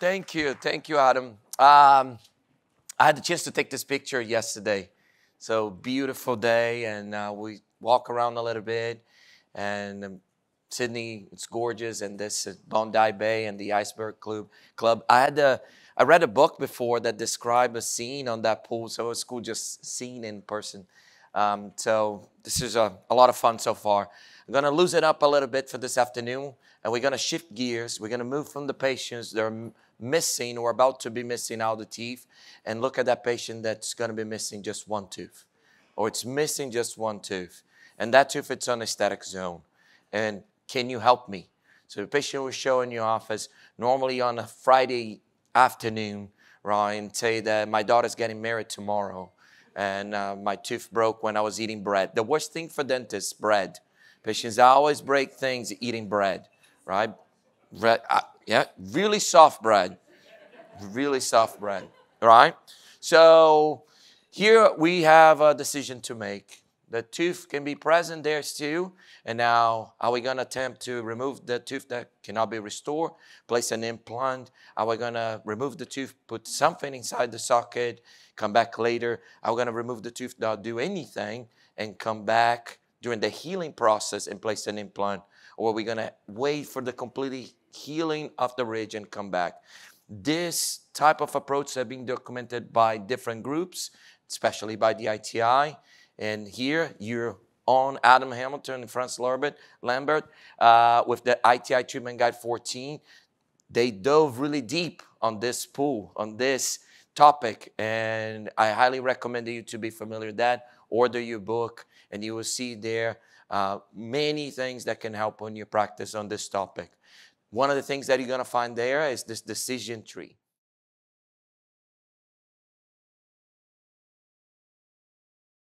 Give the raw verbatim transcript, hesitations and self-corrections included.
Thank you. Thank you, Adam. Um, I had the chance to take this picture yesterday. So beautiful day, and uh, we walk around a little bit. And um, Sydney, it's gorgeous, and this is Bondi Bay and the Iceberg Club. Club. I had a, I read a book before that described a scene on that pool, so it's cool just seeing in person. Um, so this is a, a lot of fun so far. I'm gonna loosen up a little bit for this afternoon, and we're gonna shift gears. We're gonna move from the patients that are missing or about to be missing out the teeth, and look at that patient that's gonna be missing just one tooth, or it's missing just one tooth, and that tooth it's on aesthetic zone, and can you help me? So the patient will show in your office, normally on a Friday afternoon, right, and say that my daughter's getting married tomorrow and uh, my tooth broke when I was eating bread. The worst thing for dentists, bread. Patients always break things eating bread, right? Bread, uh, yeah, really soft bread, really soft bread, right? So here we have a decision to make. The tooth can be present there still, and now are we gonna attempt to remove the tooth that cannot be restored, place an implant? Are we gonna remove the tooth, put something inside the socket, come back later? Are we gonna remove the tooth, not do anything, and come back during the healing process and place an implant? Or are we gonna wait for the completely healing of the ridge and come back? This type of approach has been documented by different groups, especially by the I T I. And here, you're on Adam Hamilton and Franz Lambert, Lambert uh, with the I T I Treatment Guide fourteen. They dove really deep on this pool, on this topic, and I highly recommend you to be familiar with that. Order your book, and you will see there uh, many things that can help on your practice on this topic. One of the things that you're gonna find there is this decision tree.